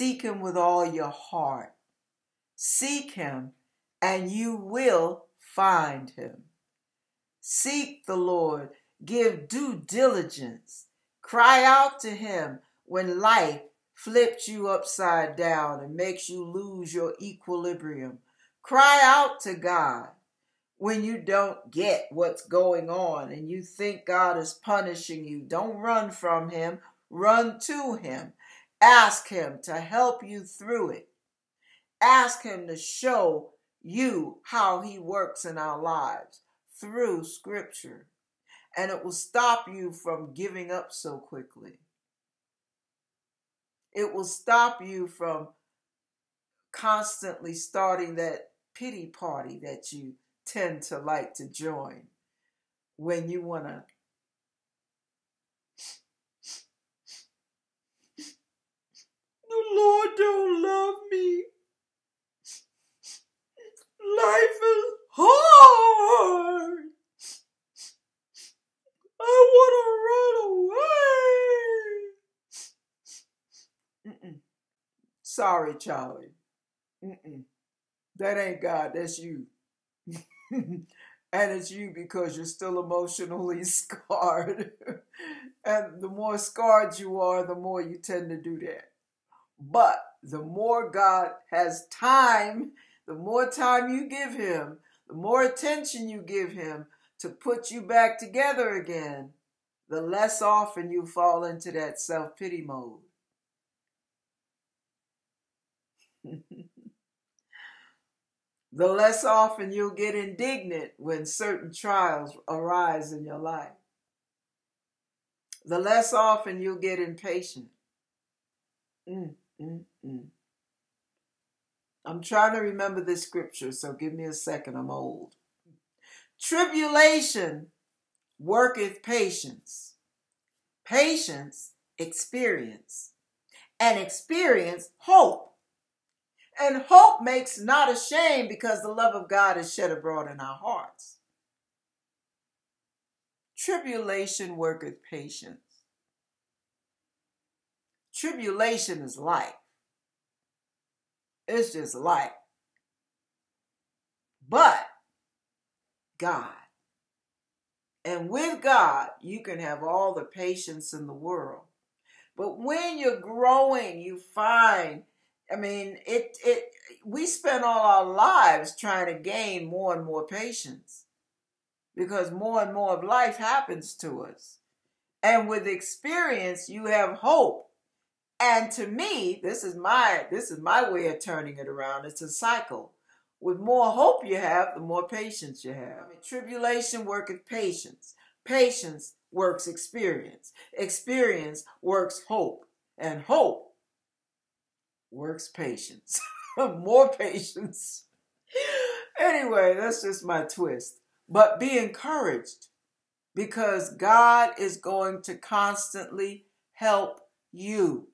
Seek him with all your heart. Seek him, and you will find him. Seek the Lord. Give due diligence. Cry out to him when life flips you upside down and makes you lose your equilibrium. Cry out to God when you don't get what's going on and you think God is punishing you. Don't run from him. Run to him. Ask him to help you through it. Ask him to show you how he works in our lives through scripture. And it will stop you from giving up so quickly. It will stop you from constantly starting that pity party that you tend to like to join when you want to the Lord don't love me. Life is hard. I want to run away. Mm-mm. Sorry, Charlie. Mm-mm. That ain't God. That's you. And it's you because you're still emotionally scarred. And the more scarred you are, the more you tend to do that. But the more God has time, the more time you give him, the more attention you give him to put you back together again, the less often you fall into that self-pity mode. The less often you'll get indignant when certain trials arise in your life. The less often you'll get impatient. I'm trying to remember this scripture, so give me a second. I'm old. Tribulation worketh patience. Patience, experience. And experience, hope. And hope makes not ashamed, because the love of God is shed abroad in our hearts. Tribulation worketh patience. Tribulation is life. It's just life. But God. And with God, you can have all the patience in the world. But when you're growing, you find, we spend all our lives trying to gain more and more patience, because more and more of life happens to us. And with experience, you have hope. And to me, this is my way of turning it around. It's a cycle. With more hope you have, the more patience you have. Tribulation worketh patience. Patience works experience. Experience works hope. And hope works patience. More patience. Anyway, that's just my twist. But be encouraged, because God is going to constantly help you.